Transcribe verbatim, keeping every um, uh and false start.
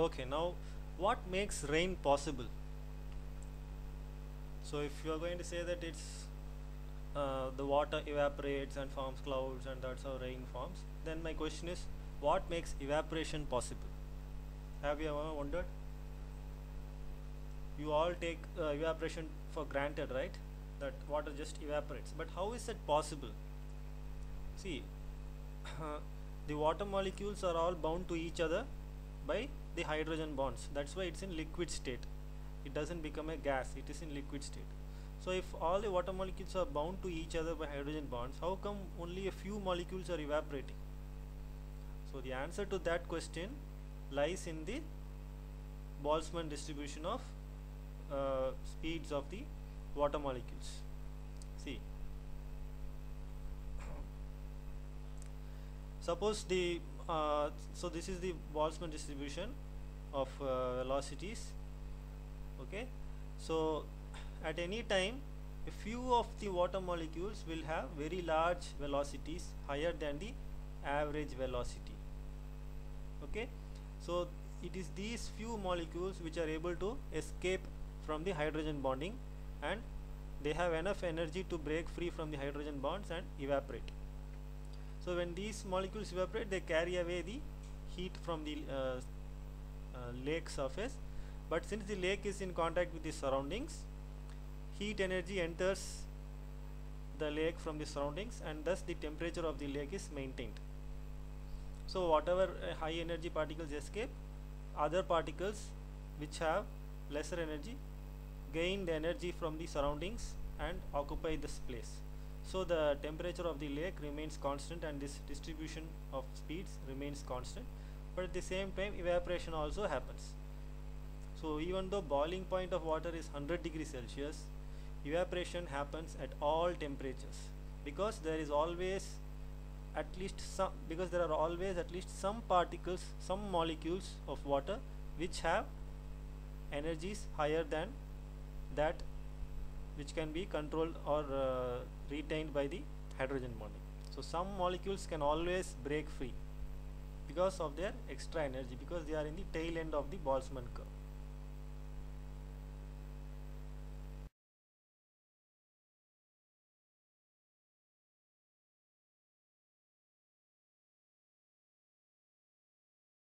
Okay, now what makes rain possible? So if you are going to say that it's uh, the water evaporates and forms clouds and that's how rain forms, then my question is, what makes evaporation possible? Have you ever wondered? You all take uh, evaporation for granted, right? That water just evaporates, but how is that possible? See, the water molecules are all bound to each other by the hydrogen bonds. That's why it's in liquid state. It doesn't become a gas, it is in liquid state. So if all the water molecules are bound to each other by hydrogen bonds, how come only a few molecules are evaporating? So the answer to that question lies in the Boltzmann distribution of uh, speeds of the water molecules. See, suppose the uh, so this is the Boltzmann distribution of uh, velocities. Okay, so at any time a few of the water molecules will have very large velocities higher than the average velocity. Okay, so it is these few molecules which are able to escape from the hydrogen bonding, and they have enough energy to break free from the hydrogen bonds and evaporate. So when these molecules evaporate, they carry away the heat from the uh, uh, lake surface, but since the lake is in contact with the surroundings, heat energy enters the lake from the surroundings, and thus the temperature of the lake is maintained. So whatever uh, high energy particles escape, other particles which have lesser energy gain the energy from the surroundings and occupy this place. So the temperature of the lake remains constant and this distribution of speeds remains constant, but at the same time evaporation also happens. So even though boiling point of water is one hundred degrees Celsius, evaporation happens at all temperatures, because there is always at least some because there are always at least some particles, some molecules of water which have energies higher than that which can be controlled or uh, retained by the hydrogen bonding. So some molecules can always break free because of their extra energy, because they are in the tail end of the Boltzmann curve.